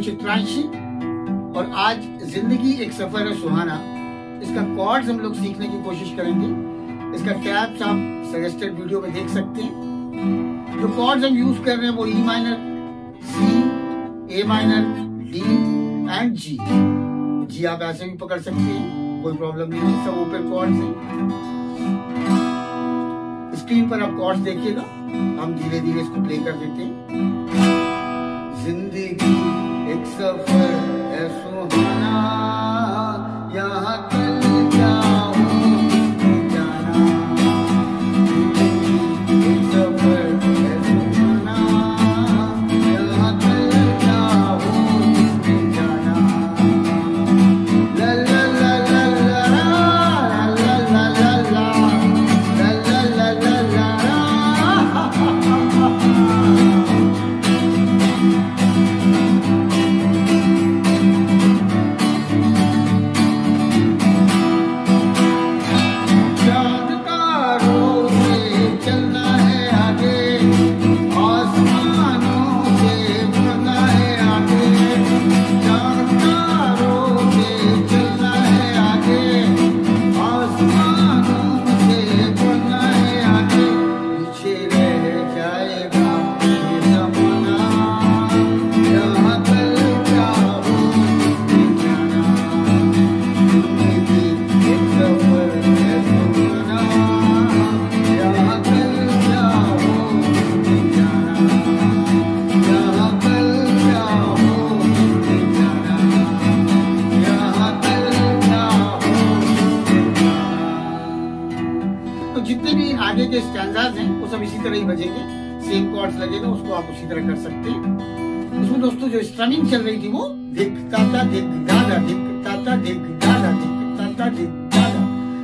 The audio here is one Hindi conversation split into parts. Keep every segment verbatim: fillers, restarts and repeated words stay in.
हूँ चित्रांशी और आज जिंदगी एक सफर है सुहाना, इसका कॉर्ड्स हम लोग सीखने की कोशिश करेंगे। इसका टैब्स आप सजेस्टेड वीडियो में देख सकते हैं। जो कॉर्ड्स हम यूज कर रहे हैं वो E minor, C, A minor, D and G. जी आप ऐसे भी पकड़ सकते हैं, कोई प्रॉब्लम नहीं है, सब ओपन कॉर्ड्स हैं। स्क्रीन पर आप कॉर्ड्स देखिएगा, हम धीरे धीरे इसको प्ले कर देते हैं। जिंदगी एक सफर है सुहाना, यहाँ चल जाऊँ जाना। जिंदगी एक सफर है सुहाना, यहाँ चल जाऊँ जाना। ला ला ला ला ला ला ला ला ला ला ला ला ला। के स्टैंजाज हैं वो सब इसी तरह ही बजेंगे, सेम कॉर्ड्स लगेगा, उसको आप उसी तरह कर सकते हैं। इसमें दोस्तों जो स्ट्रमिंग चल रही थी वो धिक ताता धिक दादा धिक ताता धिक दादा धिक ताता धिक दादा।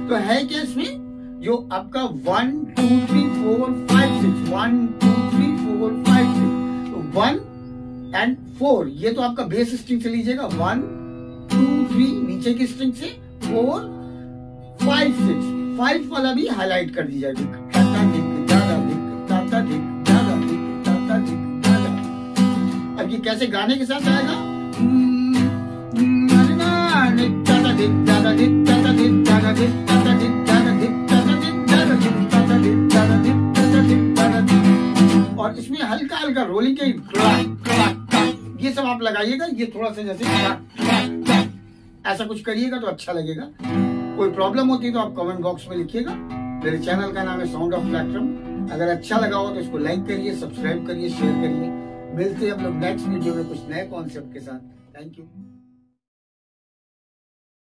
तो है क्या इसमें जो आपका one two three four five six, one two three four five six, तो वन एंड फोर ये तो आपका बेस स्ट्रिंग से लीजिएगा, वन टू थ्री नीचे की स्ट्रिंग से, फोर फाइव सिक्स, फाइव वाला भी हाईलाइट कर दी जाएगी। अब ये कैसे गाने के साथ आएगा, और इसमें हल्का हल्का रोलिंग के ये सब आप लगाइएगा। ये थोड़ा सा जैसे ऐसा कुछ करिएगा तो अच्छा लगेगा। कोई प्रॉब्लम होती है तो आप कमेंट बॉक्स में लिखिएगा। मेरे चैनल का नाम है साउंड ऑफ प्लेक्ट्रम। अगर अच्छा लगा हो तो इसको लाइक करिए, सब्सक्राइब करिए, शेयर करिए। मिलते हैं हम लोग नेक्स्ट वीडियो में कुछ नए कॉन्सेप्ट के साथ। Thank you.